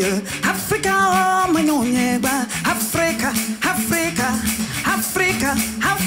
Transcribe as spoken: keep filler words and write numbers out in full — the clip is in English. Manonya, Africa, Manonya, Africa, Africa, Africa, Africa.